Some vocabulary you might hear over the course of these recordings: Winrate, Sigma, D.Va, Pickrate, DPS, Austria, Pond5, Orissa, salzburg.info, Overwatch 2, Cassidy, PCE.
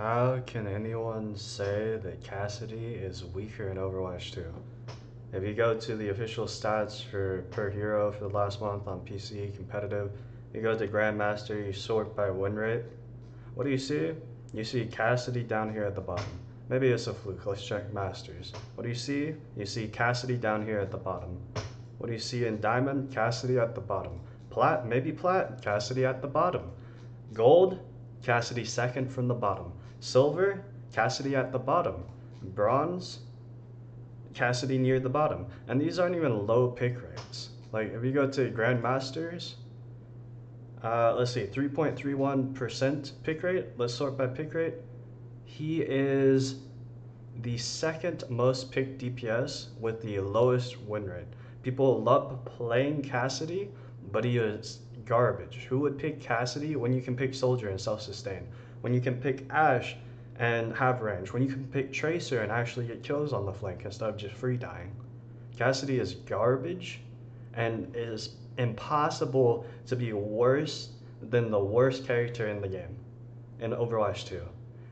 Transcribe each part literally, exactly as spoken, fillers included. How can anyone say that Cassidy is weaker in Overwatch two? If you go to the official stats for per hero for the last month on P C E competitive, you go to Grandmaster, you sort by win rate. What do you see? You see Cassidy down here at the bottom. Maybe it's a fluke. Let's check Masters. What do you see? You see Cassidy down here at the bottom. What do you see in Diamond? Cassidy at the bottom. Plat, maybe Plat, Cassidy at the bottom. Gold, Cassidy second from the bottom. Silver, Cassidy at the bottom. Bronze, Cassidy near the bottom. And these aren't even low pick rates. Like if you go to Grandmasters, uh, let's see, three point three one percent pick rate. Let's sort by pick rate. He is the second most picked D P S with the lowest win rate. People love playing Cassidy, but he is garbage. Who would pick Cassidy when you can pick Soldier and self-sustain? When you can pick Ashe and have range? When you can pick Tracer and actually get kills on the flank instead of just free dying? Cassidy is garbage and it is impossible to be worse than the worst character in the game in Overwatch two.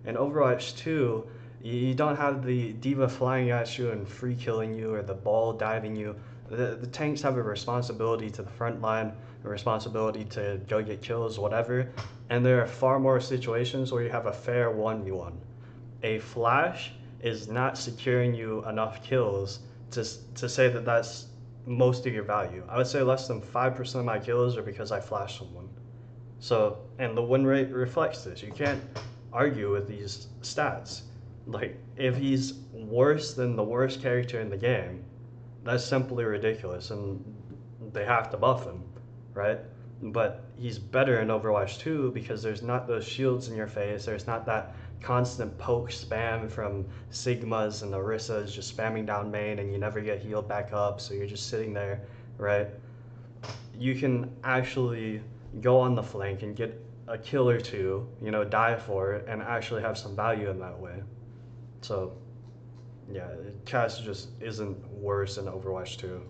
In Overwatch two, you don't have the D.Va flying at you and free killing you or the ball diving you. The, the tanks have a responsibility to the front line, a responsibility to go get kills, whatever, and there are far more situations where you have a fair one v one. A flash is not securing you enough kills to, to say that that's most of your value. I would say less than five percent of my kills are because I flashed someone. So, and the win rate reflects this. You can't argue with these stats. Like, if he's worse than the worst character in the game, that's simply ridiculous, and they have to buff him, right? But he's better in Overwatch two because there's not those shields in your face, there's not that constant poke spam from Sigmas and Orissas just spamming down main and you never get healed back up, so you're just sitting there, right? You can actually go on the flank and get a kill or two, you know, die for it, and actually have some value in that way. So yeah, Cass just isn't worse in Overwatch two.